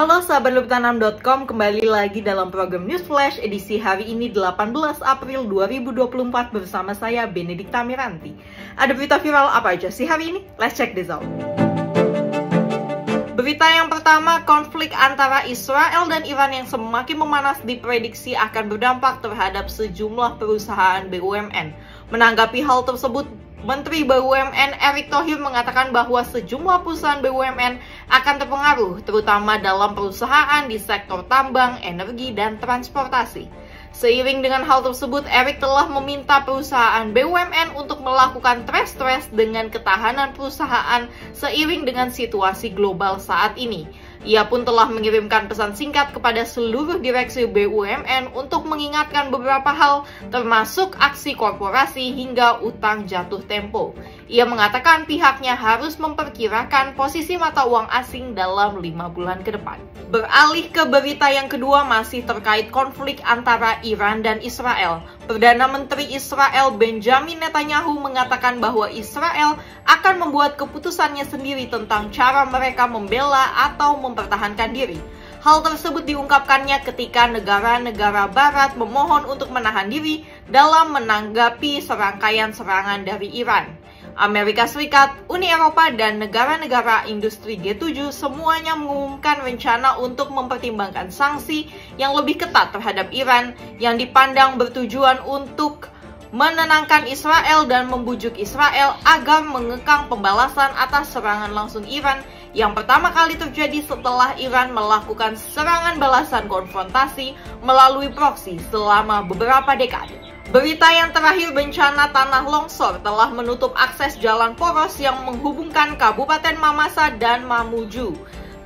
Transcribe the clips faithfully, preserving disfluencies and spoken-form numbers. Halo sahabat Liputan enam titik com, kembali lagi dalam program News Flash edisi hari ini delapan belas April dua ribu dua puluh empat bersama saya Benedikta Miranti. Ada berita viral apa aja sih hari ini? Let's check this out. Berita yang pertama, konflik antara Israel dan Iran yang semakin memanas diprediksi akan berdampak terhadap sejumlah perusahaan B U M N. Menanggapi hal tersebut, Menteri B U M N Erick Thohir mengatakan bahwa sejumlah perusahaan B U M N akan terpengaruh, terutama dalam perusahaan di sektor tambang, energi, dan transportasi. Seiring dengan hal tersebut, Erick telah meminta perusahaan B U M N untuk melakukan stress test dengan ketahanan perusahaan seiring dengan situasi global saat ini. Ia pun telah mengirimkan pesan singkat kepada seluruh direksi B U M N untuk mengingatkan beberapa hal, termasuk aksi korporasi hingga utang jatuh tempo. Ia mengatakan pihaknya harus memperkirakan posisi mata uang asing dalam lima bulan ke depan. Beralih ke berita yang kedua, masih terkait konflik antara Iran dan Israel. Perdana Menteri Israel Benjamin Netanyahu mengatakan bahwa Israel akan membuat keputusannya sendiri tentang cara mereka membela atau mempertahankan diri. Hal tersebut diungkapkannya ketika negara-negara Barat memohon untuk menahan diri dalam menanggapi serangkaian serangan dari Iran. Amerika Serikat, Uni Eropa, dan negara-negara industri G tujuh semuanya mengumumkan rencana untuk mempertimbangkan sanksi yang lebih ketat terhadap Iran yang dipandang bertujuan untuk menenangkan Israel dan membujuk Israel agar mengekang pembalasan atas serangan langsung Iran yang pertama kali terjadi setelah Iran melakukan serangan balasan konfrontasi melalui proksi selama beberapa dekade. Berita yang terakhir, bencana tanah longsor telah menutup akses jalan poros yang menghubungkan Kabupaten Mamasa dan Mamuju.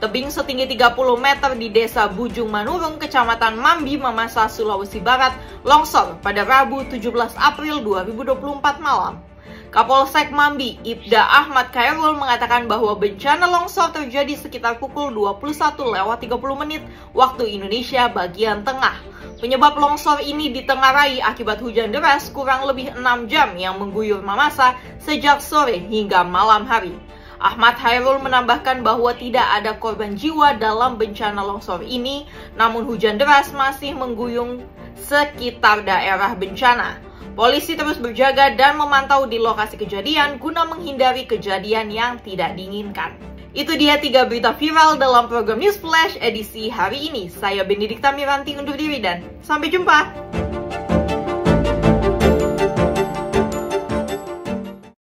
Tebing setinggi tiga puluh meter di desa Bujung Manurung, Kecamatan Mambi, Mamasa, Sulawesi Barat, longsor pada Rabu tujuh belas April dua ribu dua puluh empat malam. Kapolsek Mambi, Ibda Ahmad Khairul mengatakan bahwa bencana longsor terjadi sekitar pukul dua puluh satu lewat tiga puluh menit waktu Indonesia bagian tengah. Penyebab longsor ini ditengarai akibat hujan deras kurang lebih enam jam yang mengguyur Mamasa sejak sore hingga malam hari. Ahmad Khairul menambahkan bahwa tidak ada korban jiwa dalam bencana longsor ini, namun hujan deras masih mengguyung sekitar daerah bencana. Polisi terus berjaga dan memantau di lokasi kejadian guna menghindari kejadian yang tidak diinginkan. Itu dia tiga berita viral dalam program News Flash edisi hari ini. Saya Benedikta Miranti undur diri dan sampai jumpa!